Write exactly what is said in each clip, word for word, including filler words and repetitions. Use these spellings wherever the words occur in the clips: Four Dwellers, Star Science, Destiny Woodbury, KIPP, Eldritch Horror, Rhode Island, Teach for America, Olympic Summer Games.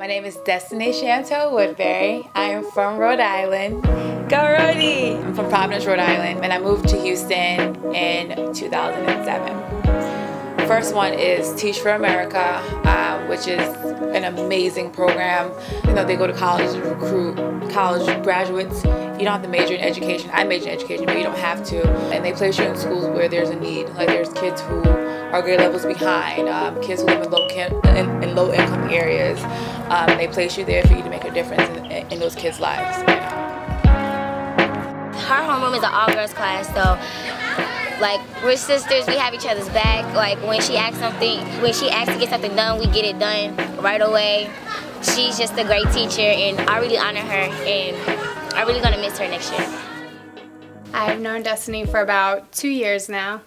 My name is Destiny Woodbury. I am from Rhode Island. Go Rhodey! I'm from Providence, Rhode Island, and I moved to Houston in two thousand seven. The first one is Teach for America, uh, which is an amazing program. You know, they go to college and recruit college graduates. You don't have to major in education. I major in education, but you don't have to. And they place you in schools where there's a need. Like there's kids who are grade levels behind, um, kids who live in low, in, in low income areas. Um, they place you there for you to make a difference in, in those kids' lives. Her homeroom is an all-girls class, so like we're sisters. We have each other's back. Like when she asks something, when she asks to get something done, we get it done right away. She's just a great teacher, and I really honor her. And I'm really gonna miss her next year. I've known Destiny for about two years now.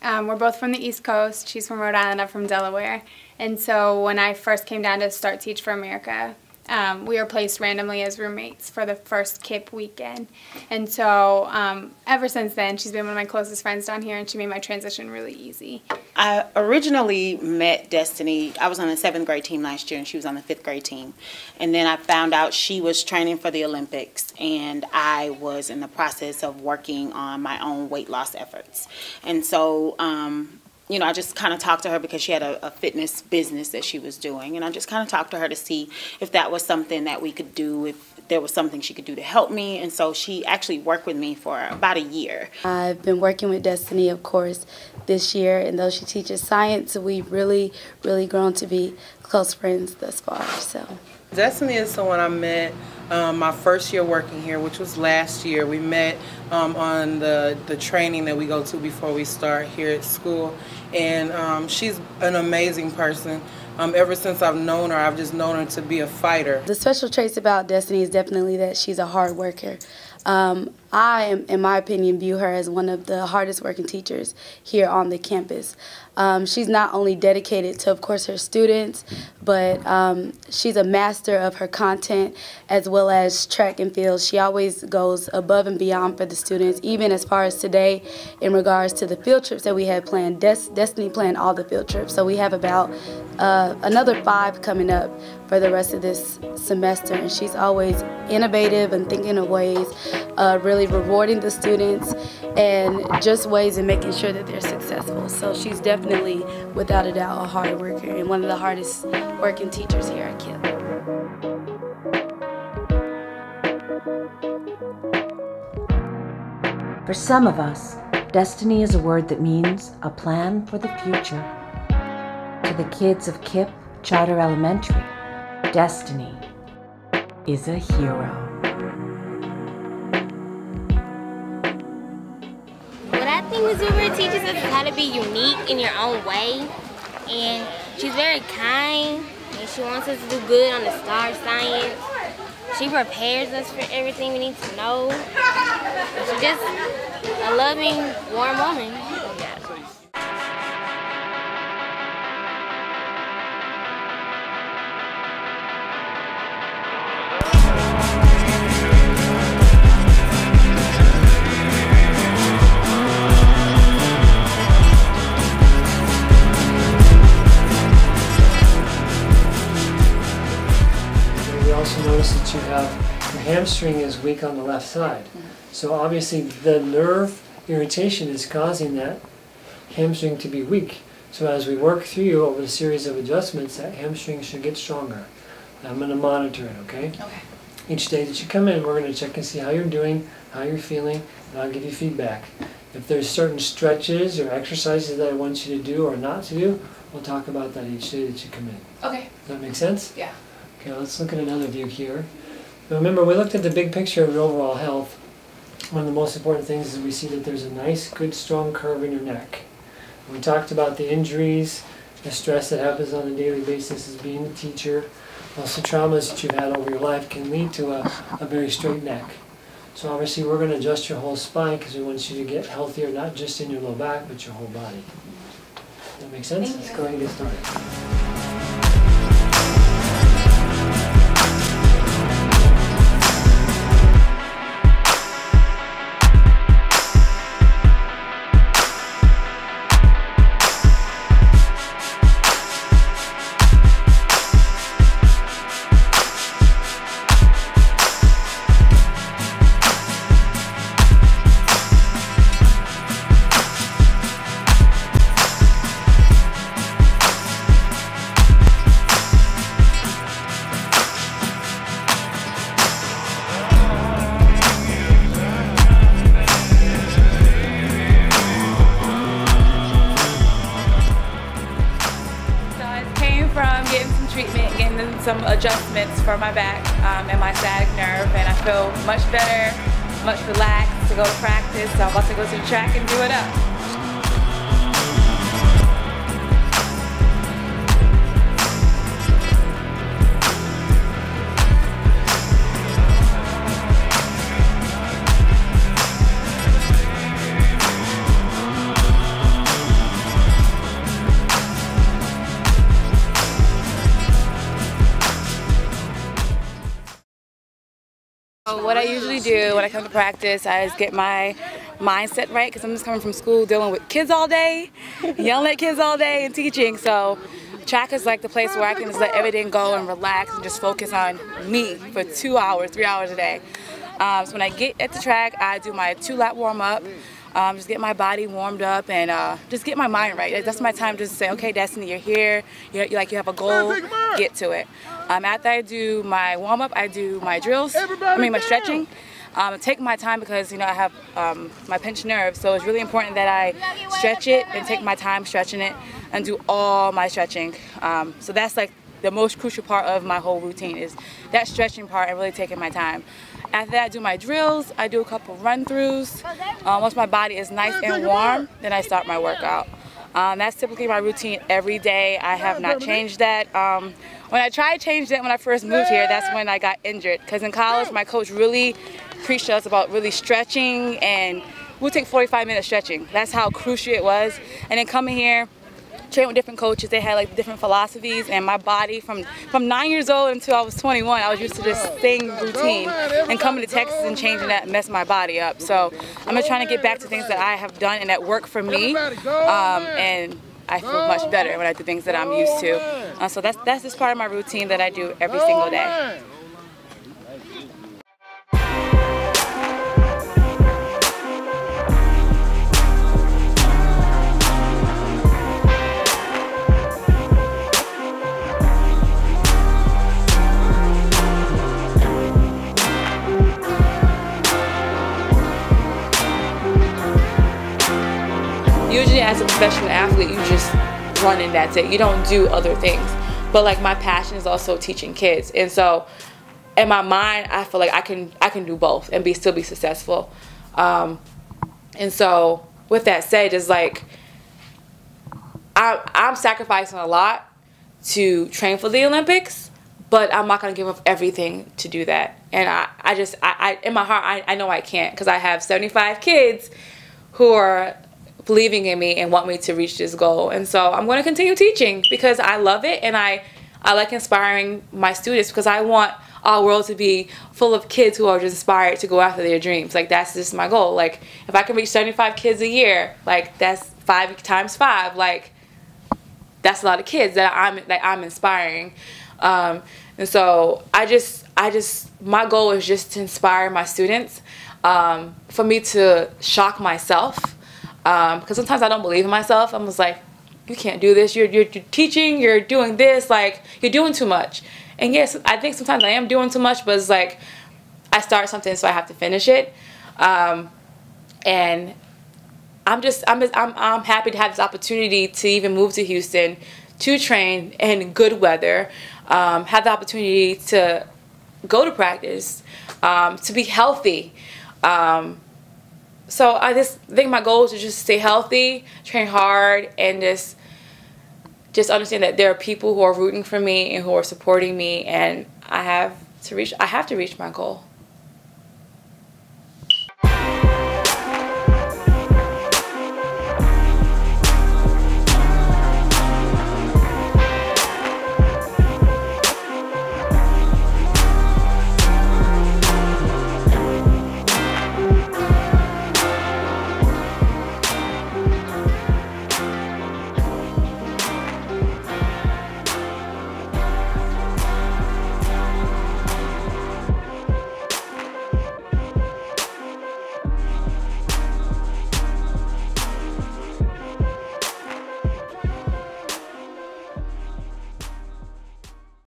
Um, we're both from the East Coast. She's from Rhode Island, I'm from Delaware. And so when I first came down to start Teach for America, um, we were placed randomly as roommates for the first K I P P weekend. And so um, ever since then, she's been one of my closest friends down here, and she made my transition really easy. I originally met Destiny. I was on the seventh grade team last year, and she was on the fifth grade team. And then I found out she was training for the Olympics, and I was in the process of working on my own weight loss efforts. And so, um, you know, I just kind of talked to her because she had a, a fitness business that she was doing, and I just kind of talked to her to see if that was something that we could do, if there was something she could do to help me. And so she actually worked with me for about a year. I've been working with Destiny, of course, this year, and though she teaches science, we've really, really grown to be close friends thus far. So Destiny is someone I met um, my first year working here, which was last year. We met um, on the, the training that we go to before we start here at school. And um, she's an amazing person. Um, ever since I've known her, I've just known her to be a fighter. The special traits about Destiny is definitely that she's a hard worker. Um, I, am, in my opinion, view her as one of the hardest working teachers here on the campus. Um, she's not only dedicated to, of course, her students, but um, she's a master of her content as well as track and field. She always goes above and beyond for the students, even as far as today in regards to the field trips that we had planned. Des Destiny planned all the field trips, so we have about uh, another five coming up for the rest of this semester, and she's always innovative and thinking of ways, uh, really rewarding the students and just ways in making sure that they're successful. So she's definitely, without a doubt, a hard worker and one of the hardest working teachers here at K I P P. For some of us, destiny is a word that means a plan for the future. To the kids of K I P P Charter Elementary, Destiny is a hero. What I think Miz Woodbury teaches us is how to be unique in your own way. And she's very kind, and she wants us to do good on the Star Science. She prepares us for everything we need to know. She's just a loving, warm woman. Notice that you have your hamstring is weak on the left side. So obviously the nerve irritation is causing that hamstring to be weak. So as we work through you over a series of adjustments, that hamstring should get stronger. I'm going to monitor it, okay? Okay. Each day that you come in, we're going to check and see how you're doing, how you're feeling, and I'll give you feedback. If there's certain stretches or exercises that I want you to do or not to do, we'll talk about that each day that you come in. Okay. Does that make sense? Yeah. Okay, let's look at another view here. Now remember, we looked at the big picture of your overall health. One of the most important things is we see that there's a nice, good, strong curve in your neck. And we talked about the injuries, the stress that happens on a daily basis as being a teacher. Also, traumas that you've had over your life can lead to a, a very straight neck. So obviously, we're going to adjust your whole spine because we want you to get healthier, not just in your low back, but your whole body. Does that make sense? Let's go ahead and get started. treatment, getting some adjustments for my back um, and my sciatic nerve, and I feel much better, much relaxed to go to practice. So I'm about to go to the track and do it up. What I usually do when I come to practice, I just get my mindset right, because I'm just coming from school dealing with kids all day, yelling at kids all day and teaching. So track is like the place where I can just let everything go and relax and just focus on me for two hours, three hours a day. Um, so when I get at the track, I do my two-lap warm-up, um, just get my body warmed up and uh, just get my mind right. That's my time just to say, okay, Destiny, you're here, you're, you're like you have a goal, get to it. Um, after I do my warm-up, I do my drills, Everybody I mean my down. stretching. Um, I take my time because, you know, I have um, my pinched nerve, so it's really important that I stretch it and take my time stretching it and do all my stretching. Um, so that's like the most crucial part of my whole routine, is that stretching part and really taking my time. After that, I do my drills, I do a couple run-throughs. Um, once my body is nice and warm, then I start my workout. Um, that's typically my routine every day. I have not changed that. Um, when I tried to change that when I first moved here, that's when I got injured. Because in college, my coach really preached to us about really stretching, and we'll take forty-five minutes stretching. That's how crucial it was. And then coming here, training with different coaches, they had like different philosophies, and my body from from nine years old until I was twenty-one, I was used to this same routine, and coming to Texas and changing that messed my body up. So I'm just trying to get back to things that I have done and that work for me, um, and I feel much better when I do things that I'm used to. Uh, so that's that's just part of my routine that I do every single day. Usually as a professional athlete, you just run and that's it. You don't do other things. But like my passion is also teaching kids. And so in my mind, I feel like I can I can do both and be still be successful. Um, and so with that said, it's like I, I'm sacrificing a lot to train for the Olympics, but I'm not going to give up everything to do that. And I, I just, I, I in my heart, I, I know I can't, because I have seventy-five kids who are believing in me and want me to reach this goal. And so I'm going to continue teaching because I love it, and I, I like inspiring my students, because I want our world to be full of kids who are just inspired to go after their dreams. Like, that's just my goal. Like, if I can reach seventy-five kids a year, like, that's five times five. Like, that's a lot of kids that I'm, that I'm inspiring. Um, and so I just, I just, my goal is just to inspire my students, um, for me to shock myself. Because um, sometimes I don't believe in myself. I'm just like, you can't do this. You're, you're, you're teaching, you're doing this, like, you're doing too much. And yes, I think sometimes I am doing too much, but it's like, I start something, so I have to finish it. Um, and I'm just, I'm, just I'm, I'm happy to have this opportunity to even move to Houston to train in good weather, um, have the opportunity to go to practice, um, to be healthy. Um, So I just think my goal is to just stay healthy, train hard, and just just understand that there are people who are rooting for me and who are supporting me, and I have to reach I have to reach my goal.